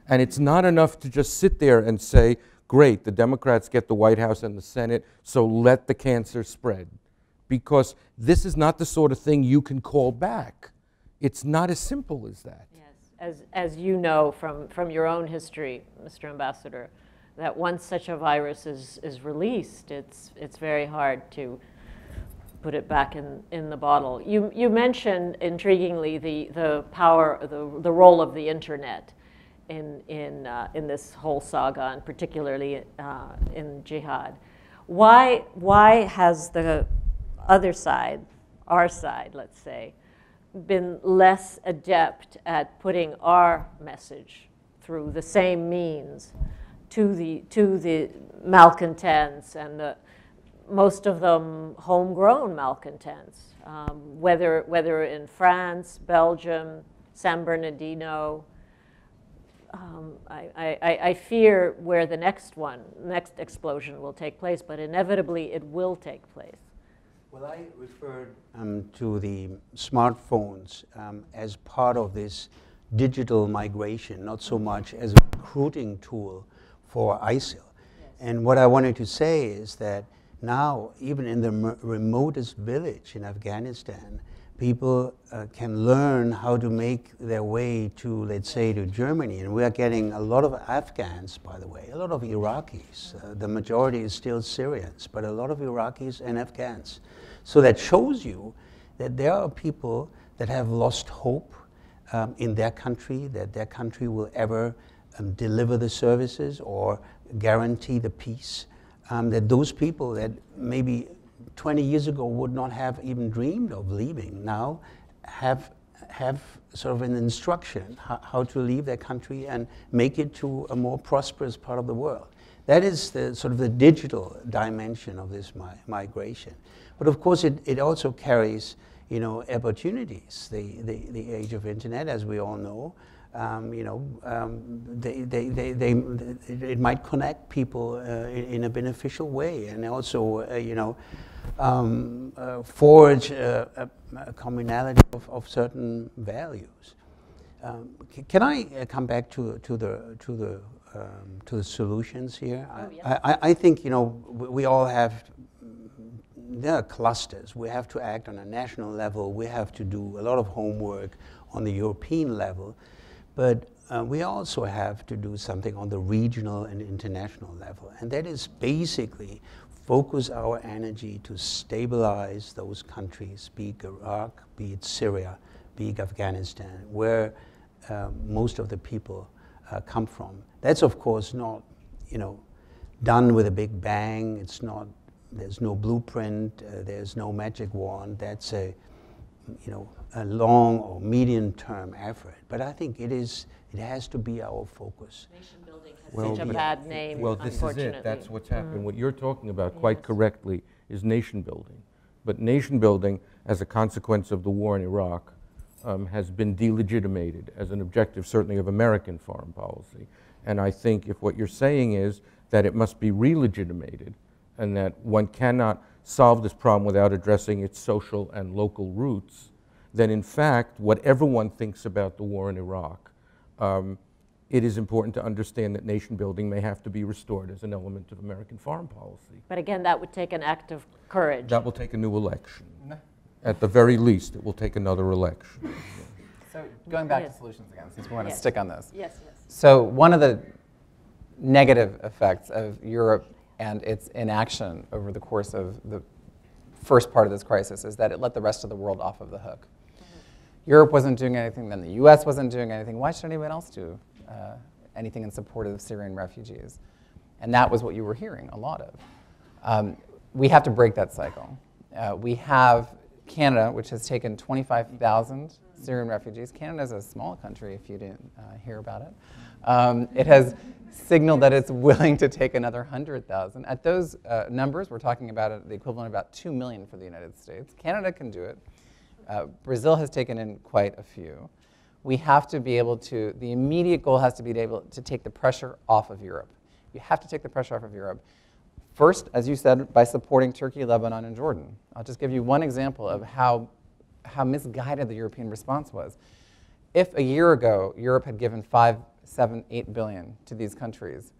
And it's not enough to just sit there and say, great, the Democrats get the White House and the Senate, so let the cancer spread. Because this is not the sort of thing you can call back. It's not as simple as that. Yes, as you know from your own history, Mr. Ambassador, that once such a virus is released, it's very hard to put it back in the bottle. You mentioned, intriguingly, the power, the role of the internet in this whole saga, and particularly in jihad. Why has the other side, our side, let's say, been less adept at putting our message through the same means to the malcontents, and the most of them homegrown malcontents, whether in France, Belgium, San Bernardino? I fear where the next explosion will take place, but inevitably it will take place. Well, I referred to the smartphones as part of this digital migration, not so much as a recruiting tool for ISIL. Yes. And what I wanted to say is that now, even in the remotest village in Afghanistan, people can learn how to make their way to, let's say, to Germany. And we are getting a lot of Afghans, by the way, a lot of Iraqis. The majority is still Syrians, but a lot of Iraqis and Afghans. So that shows you that there are people that have lost hope in their country, that their country will ever deliver the services or guarantee the peace, that those people that maybe 20 years ago would not have even dreamed of leaving, now have sort of an instruction how to leave their country and make it to a more prosperous part of the world. That is the sort of the digital dimension of this migration. But of course it also carries, you know, opportunities. The age of internet, as we all know, it might connect people in a beneficial way, and also, forge a commonality of certain values. Can I come back to the solutions here? Oh, yeah. I think, you know, we all have. There are clusters. We have to act on a national level. We have to do a lot of homework on the European level. But we also have to do something on the regional and international level. And that is basically focus our energy to stabilize those countries, be it Iraq, be it Syria, be it Afghanistan, where most of the people come from. That's, of course, not, you know, done with a big bang. It's not, there's no blueprint, there's no magic wand. That's a, you know, a long or medium-term effort, but I think it has to be our focus. Nation building has such a bad name. Well, this is it. That's what's happened. What you're talking about, quite correctly, is nation building. But nation building, as a consequence of the war in Iraq, has been delegitimated as an objective, certainly of American foreign policy. And I think if what you're saying is that it must be re-legitimated, and that one cannot solve this problem without addressing its social and local roots, then in fact, whatever one thinks about the war in Iraq, it is important to understand that nation building may have to be restored as an element of American foreign policy. But again, that would take an act of courage. That will take a new election. At the very least, it will take another election. So going back to solutions again, since we want to stick on this. Yes, yes. So one of the negative effects of Europe and its inaction over the course of the first part of this crisis is that it let the rest of the world off of the hook. Mm-hmm. Europe wasn't doing anything, then the US wasn't doing anything. Why should anyone else do anything in support of Syrian refugees? And that was what you were hearing a lot of. We have to break that cycle. We have Canada, which has taken 25,000 Syrian refugees. Canada's a small country, if you didn't hear about it. It has signaled that it's willing to take another 100,000. At those numbers, we're talking about the equivalent of about 2 million for the United States. Canada can do it. Brazil has taken in quite a few. We have to be able to, the immediate goal has to be able to take the pressure off of Europe. You have to take the pressure off of Europe. First, as you said, by supporting Turkey, Lebanon, and Jordan. I'll just give you one example of how misguided the European response was. If a year ago Europe had given $5, $7, $8 billion to these countries,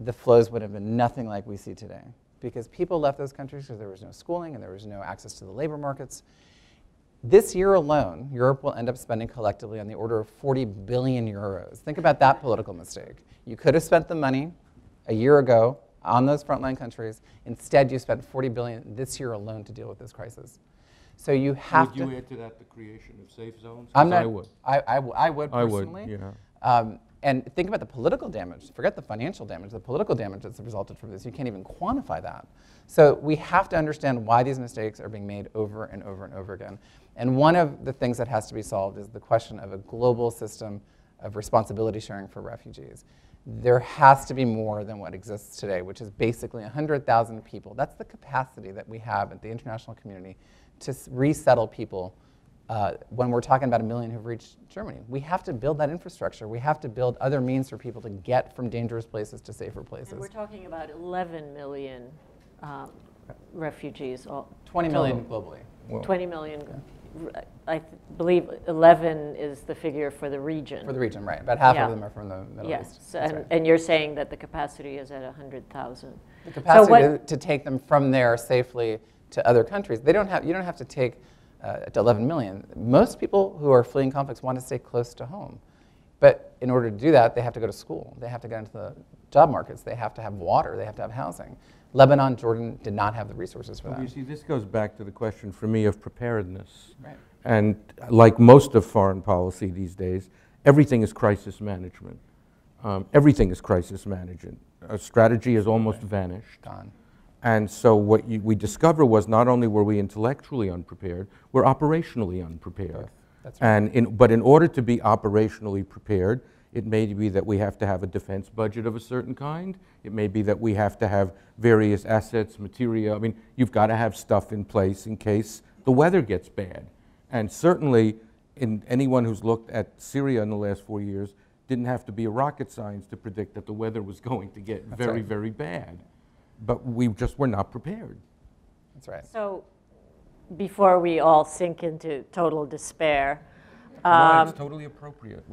the flows would have been nothing like we see today, because people left those countries because there was no schooling and there was no access to the labor markets. This year alone, Europe will end up spending collectively on the order of 40 billion euros. Think about that political mistake. You could have spent the money a year ago on those frontline countries. Instead, you spent 40 billion this year alone to deal with this crisis. So you have to. Would you add to that the creation of safe zones? I'm not, I would personally. I would, yeah. And think about the political damage. Forget the financial damage, the political damage that's resulted from this. You can't even quantify that. So we have to understand why these mistakes are being made over and over and over again. And one of the things that has to be solved is the question of a global system of responsibility sharing for refugees. There has to be more than what exists today, which is basically 100,000 people. That's the capacity that we have at the international community to resettle people when we're talking about 1 million who've reached Germany. We have to build that infrastructure. We have to build other means for people to get from dangerous places to safer places. And we're talking about 11 million refugees. 20 million globally. Whoa. 20 million. Yeah. I believe 11 is the figure for the region. For the region, right. About half of them are from the Middle East. So, and, right. And you're saying that the capacity is at 100,000. The capacity to take them from there safely to other countries. They don't have, you don't have to take to 11 million. Most people who are fleeing conflicts want to stay close to home. But in order to do that, they have to go to school. They have to get into the job markets. They have to have water. They have to have housing. Lebanon, Jordan did not have the resources for that. You see, this goes back to the question for me of preparedness. Right. And like most of foreign policy these days, everything is crisis management. Everything is crisis management. Our strategy has almost vanished. Gone. And so what we discover was not only were we intellectually unprepared, we're operationally unprepared. That's right. And but in order to be operationally prepared, it may be that we have to have a defense budget of a certain kind. It may be that we have to have various assets, material. I mean, you've got to have stuff in place in case the weather gets bad. And certainly, anyone who's looked at Syria in the last 4 years didn't have to be a rocket scientist to predict that the weather was going to get very, very bad. But we just were not prepared. That's right. So before we all sink into total despair, no, it's totally appropriate.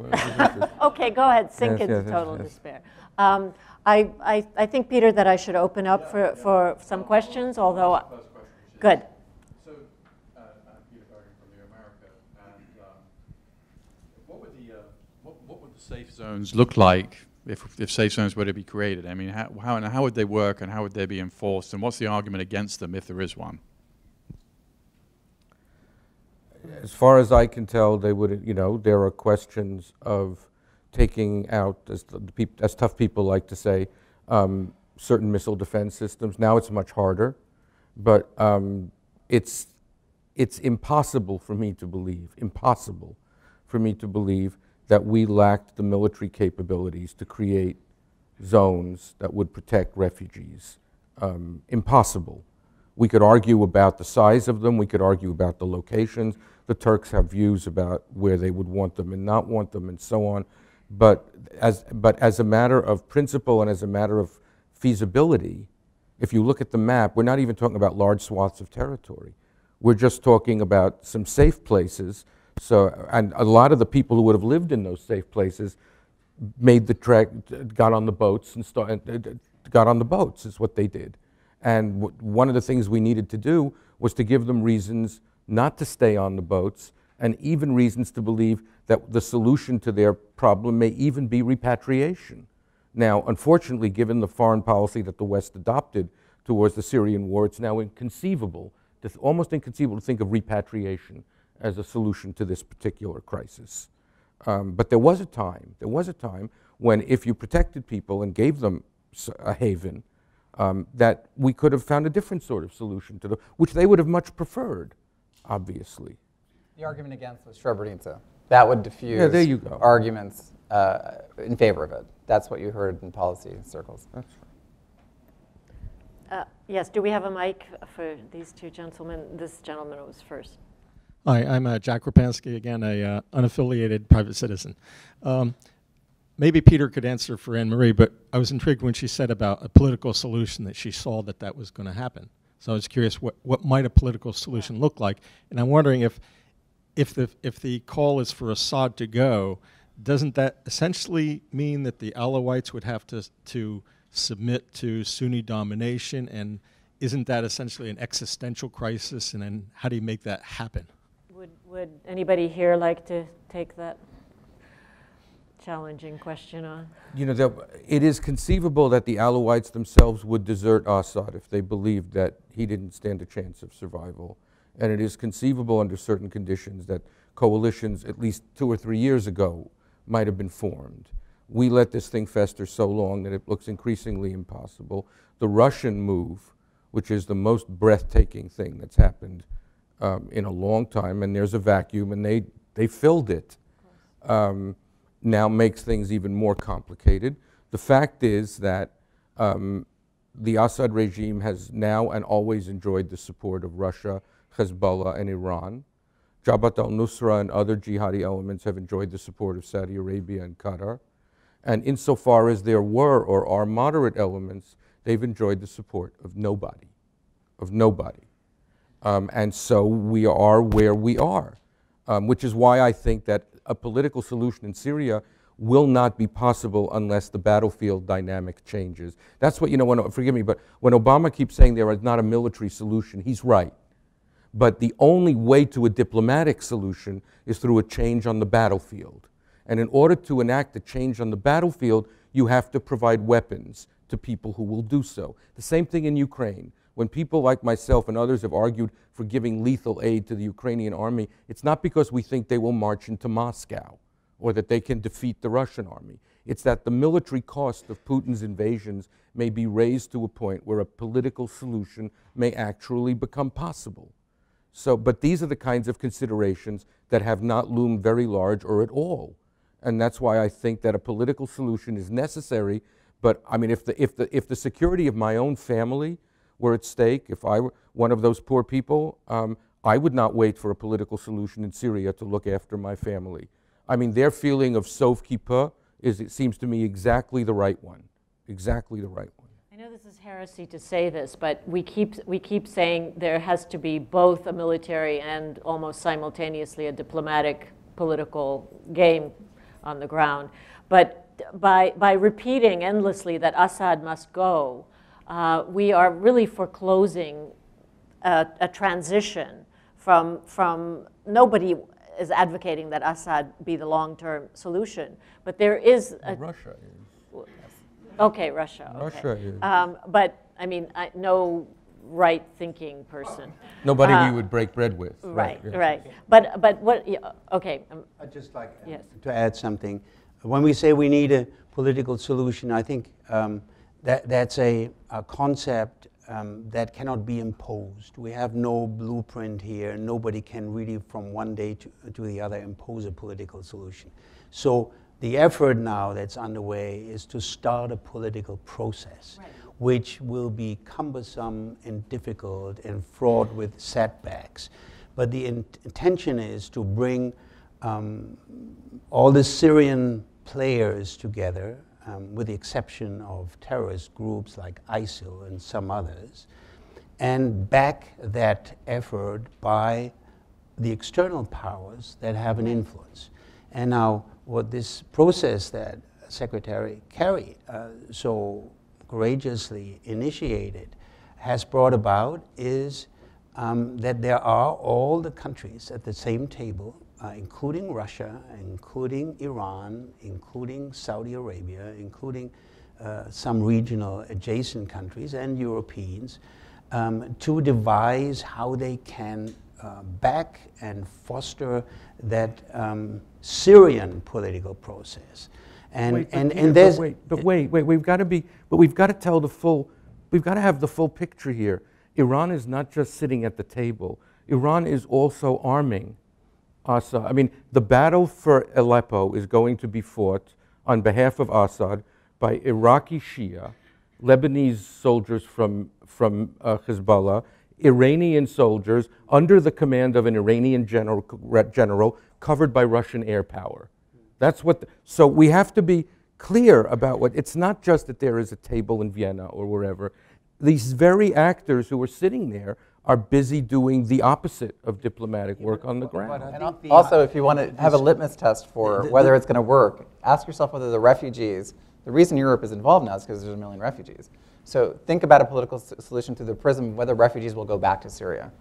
Okay, go ahead. Sink into total despair. I think, Peter, that I should open up for some questions, although... Good. So, I'm Peter Wittig from New America, and what would the safe zones look like if safe zones were to be created? I mean, how would they work, and how would they be enforced, and what's the argument against them if there is one? As far as I can tell, they would, you know, there are questions of taking out, as tough people like to say, certain missile defense systems. Now it's much harder, but it's impossible for me to believe, that we lacked the military capabilities to create zones that would protect refugees. Impossible. We could argue about the size of them. We could argue about the locations. The Turks have views about where they would want them and not want them and so on. But as a matter of principle and as a matter of feasibility, if you look at the map, we're not even talking about large swaths of territory. We're just talking about some safe places. So, and a lot of the people who would have lived in those safe places made the trek, got on the boats and got on the boats is what they did. And one of the things we needed to do was to give them reasons not to stay on the boats, and even reasons to believe that the solution to their problem may even be repatriation. Now, unfortunately, given the foreign policy that the West adopted towards the Syrian war, it's now inconceivable, almost inconceivable to think of repatriation as a solution to this particular crisis. But there was a time when if you protected people and gave them a haven, that we could have found a different sort of solution to them, which they would have much preferred, obviously. The argument against was Srebrenica. That would diffuse arguments in favor of it. That's what you heard in policy circles. That's right. Yes, do we have a mic for these two gentlemen? This gentleman was first. Hi, I'm Jack Rapansky, again, an unaffiliated private citizen. Maybe Peter could answer for Anne-Marie, but I was intrigued when she said about a political solution that she saw that that was going to happen. So I was curious, what might a political solution look like? And I'm wondering if the call is for Assad to go, doesn't that essentially mean that the Alawites would have to submit to Sunni domination, and isn't that essentially an existential crisis, and then how do you make that happen? Would anybody here like to take that challenging question on? You know, it is conceivable that the Alawites themselves would desert Assad if they believed that he didn't stand a chance of survival. And it is conceivable under certain conditions that coalitions, at least 2 or 3 years ago, might have been formed. We let this thing fester so long that it looks increasingly impossible. The Russian move, which is the most breathtaking thing that's happened in a long time, and there's a vacuum, and they filled it, now makes things even more complicated. The fact is that the Assad regime has now and always enjoyed the support of Russia, Hezbollah, and Iran. Jabhat al-Nusra and other jihadi elements have enjoyed the support of Saudi Arabia and Qatar. And insofar as there were or are moderate elements, they've enjoyed the support of nobody, and so we are where we are, which is why I think that a political solution in Syria will not be possible unless the battlefield dynamic changes. That's what, you know, when, forgive me, but when Obama keeps saying there is not a military solution, he's right. But the only way to a diplomatic solution is through a change on the battlefield. And in order to enact a change on the battlefield, you have to provide weapons to people who will do so. The same thing in Ukraine. When people like myself and others have argued for giving lethal aid to the Ukrainian army, it's not because we think they will march into Moscow or that they can defeat the Russian army. It's that the military cost of Putin's invasions may be raised to a point where a political solution may actually become possible. So, but these are the kinds of considerations that have not loomed very large or at all. And that's why I think that a political solution is necessary. But I mean, if the security of my own family were at stake, if I were one of those poor people, I would not wait for a political solution in Syria to look after my family. I mean, their feeling of sauve qui peut is, it seems to me, exactly the right one, exactly the right one. I know this is heresy to say this, but we keep saying there has to be both a military and almost simultaneously a diplomatic political game on the ground. But by repeating endlessly that Assad must go, we are really foreclosing a transition from nobody is advocating that Assad be the long-term solution, but there is a Russia. Okay, Russia. Okay. Russia is. But I mean, no right-thinking person. Nobody we would break bread with. Right, right. Yeah. Right. But what? Yeah, okay. I'd just like to add something. When we say we need a political solution, I think that's a concept that cannot be imposed. We have no blueprint here. Nobody can really, from one day to the other, impose a political solution. So the effort now that's underway is to start a political process, right, which will be cumbersome and difficult and fraught with setbacks. But the intention is to bring all the Syrian players together, with the exception of terrorist groups like ISIL and some others, and back that effort by the external powers that have an influence. And now, what this process that Secretary Kerry so courageously initiated has brought about is that there are all the countries at the same table, including Russia, including Iran, including Saudi Arabia, including some regional adjacent countries and Europeans, to devise how they can back and foster that Syrian political process. And wait, and there's but wait, we've got to be, but we've got to tell the full, we've got to have the full picture here. Iran is not just sitting at the table. Iran is also arming Assad. I mean, the battle for Aleppo is going to be fought on behalf of Assad by Iraqi Shia, Lebanese soldiers from Hezbollah, Iranian soldiers under the command of an Iranian general covered by Russian air power. That's what, so we have to be clear about what, it's not just that there is a table in Vienna or wherever. These very actors who are sitting there are busy doing the opposite of diplomatic work on the ground. And also, if you want to have a litmus test for whether it's going to work, ask yourself whether the refugees The reason Europe is involved now is because there's 1 million refugees. So think about a political solution through the prism of whether refugees will go back to Syria.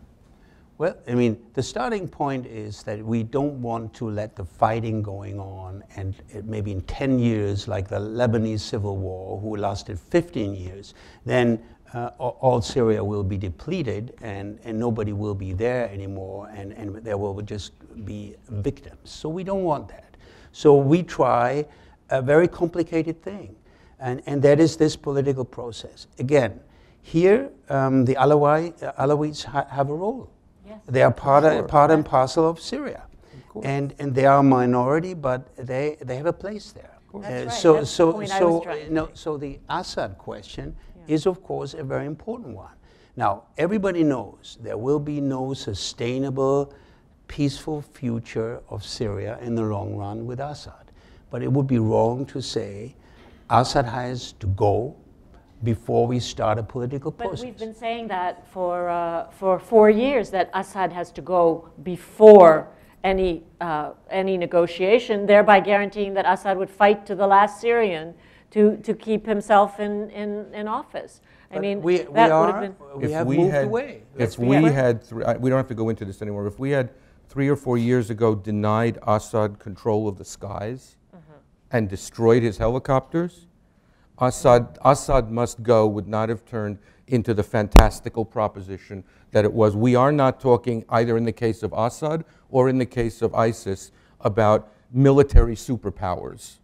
Well, I mean, the starting point is that we don't want to let the fighting going on, and maybe in 10 years, like the Lebanese civil war, who lasted 15 years, then all Syria will be depleted, and nobody will be there anymore, and there will just be victims. So we don't want that. So we try a very complicated thing, and that is this political process. Again, here, the Alawites have a role. Yes. They are part and parcel of Syria, of and they are a minority, but they have a place there. That's right. So the Assad question is, of course, a very important one. Now, everybody knows there will be no sustainable, peaceful future of Syria in the long run with Assad, but it would be wrong to say Assad has to go before we start a political process. But we've been saying that for 4 years, that Assad has to go before any negotiation, thereby guaranteeing that Assad would fight to the last Syrian to keep himself in office. But I mean, we don't have to go into this anymore. If we had 3 or 4 years ago denied Assad control of the skies and destroyed his helicopters, Assad must go would not have turned into the fantastical proposition that it was. We are not talking, either in the case of Assad or in the case of ISIS, about military superpowers.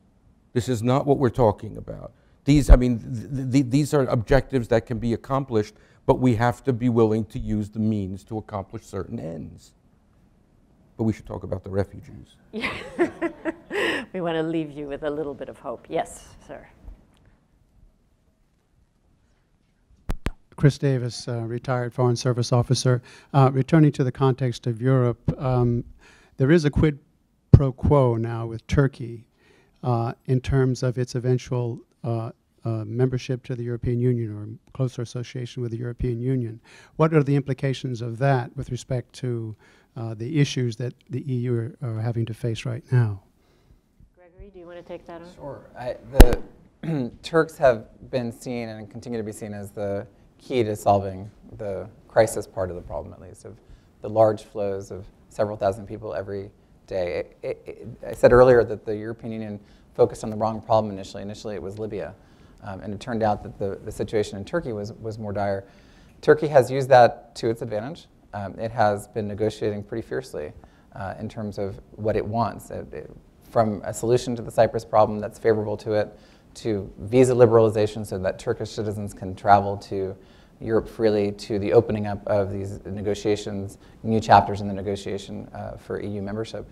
This is not what we're talking about. These, I mean, these are objectives that can be accomplished, but we have to be willing to use the means to accomplish certain ends. But we should talk about the refugees. We want to leave you with a little bit of hope. Yes, sir. Chris Davis, retired Foreign Service officer. Returning to the context of Europe, there is a quid pro quo now with Turkey in terms of its eventual membership to the European Union, or closer association with the European Union. What are the implications of that with respect to the issues that the EU are having to face right now? Gregory, do you want to take that on? Sure. The Turks have been seen and continue to be seen as the key to solving the crisis part of the problem, at least, of the large flows of several thousand people every day. I said earlier that the European Union focused on the wrong problem initially. Initially, it was Libya. And it turned out that the situation in Turkey was more dire. Turkey has used that to its advantage. It has been negotiating pretty fiercely in terms of what it wants, from a solution to the Cyprus problem that's favorable to it, to visa liberalization so that Turkish citizens can travel to Europe freely, to the opening up of these negotiations, new chapters in the negotiation for EU membership.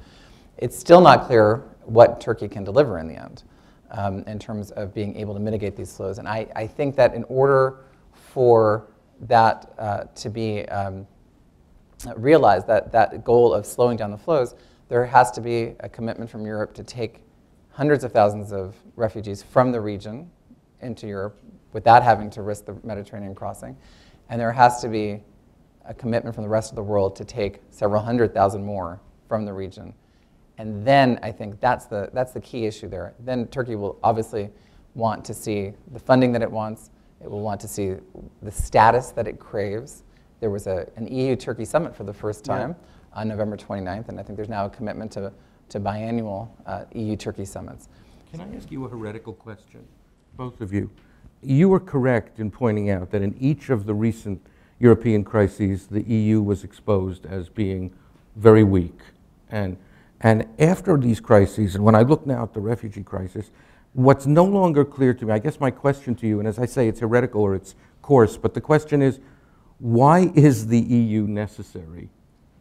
It's still not clear what Turkey can deliver in the end in terms of being able to mitigate these flows. And I think that in order for that to be realized, that goal of slowing down the flows, there has to be a commitment from Europe to take hundreds of thousands of refugees from the region into Europe without having to risk the Mediterranean crossing. And there has to be a commitment from the rest of the world to take several hundred thousand more from the region. And then I think that's the key issue there. Then Turkey will obviously want to see the funding that it wants. It will want to see the status that it craves. There was an EU-Turkey summit for the first time on November 29th, and I think there's now a commitment to biannual EU-Turkey summits. Can I ask you a heretical question, both of you? You were correct in pointing out that in each of the recent European crises, the EU was exposed as being very weak. And after these crises, and when I look now at the refugee crisis, what's no longer clear to me, I guess my question to you, and as I say, it's heretical or it's coarse, but the question is, why is the EU necessary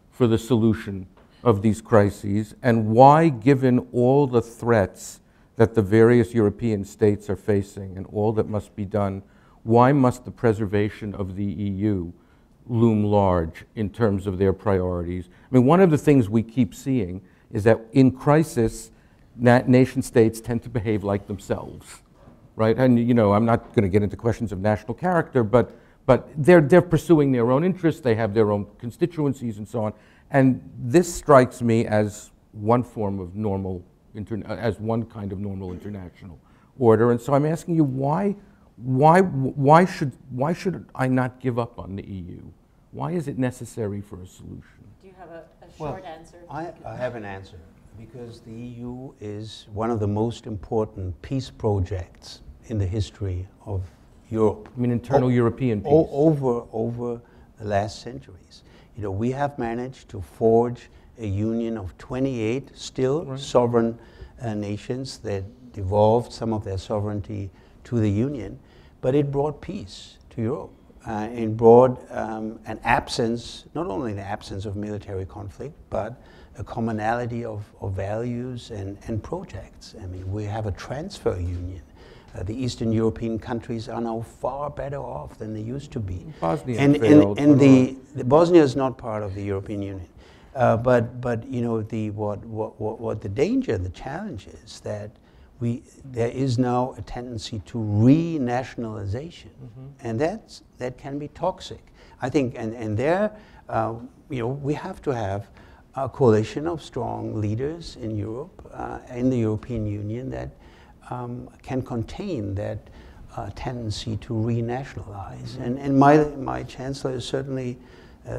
for the solution of these crises, and why, given all the threats that the various European states are facing and all that must be done, why must the preservation of the EU loom large in terms of their priorities? I mean, one of the things we keep seeing is that in crisis, nation states tend to behave like themselves, right? And, you know, I'm not going to get into questions of national character, but they're pursuing their own interests, they have their own constituencies and so on. And this strikes me as one kind of normal international order. And so I'm asking you, why should I not give up on the EU? Why is it necessary for a solution? Do you have a short answer? I have an answer, because the EU is one of the most important peace projects in the history of Europe. I mean, internal European peace. Over the last centuries. You know, we have managed to forge a union of 28 still sovereign nations that devolved some of their sovereignty to the Union, but it brought peace to Europe. It brought an absence, not only the absence of military conflict, but a commonality of values and projects. I mean, we have a transfer union. The Eastern European countries are now far better off than they used to be. Bosnia failed. And the Bosnia is not part of the European Union. But you know, what the danger, the challenge is that there is now a tendency to renationalization, and that can be toxic, I think. And there, you know, we have to have a coalition of strong leaders in Europe, in the European Union, that can contain that tendency to renationalize. And my chancellor is certainly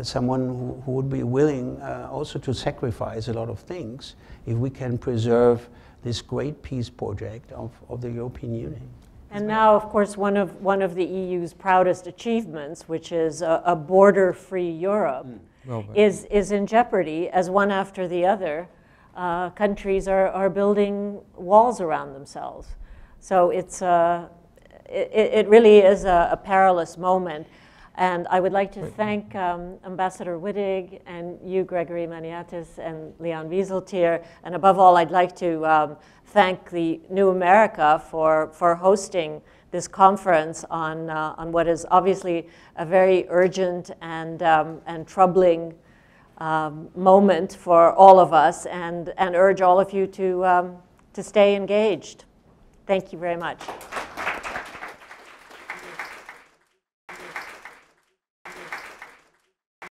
someone who would be willing also to sacrifice a lot of things if we can preserve this great peace project of the European Union. And now, of course, one of the EU's proudest achievements, which is a border-free Europe, is in jeopardy as one after the other. Countries are building walls around themselves. So it really is a perilous moment. And I would like to thank Ambassador Wittig and you, Gregory Maniatis, and Leon Wieseltier. And above all, I'd like to thank the New America for hosting this conference on what is obviously a very urgent and troubling moment for all of us, and urge all of you to stay engaged. Thank you very much.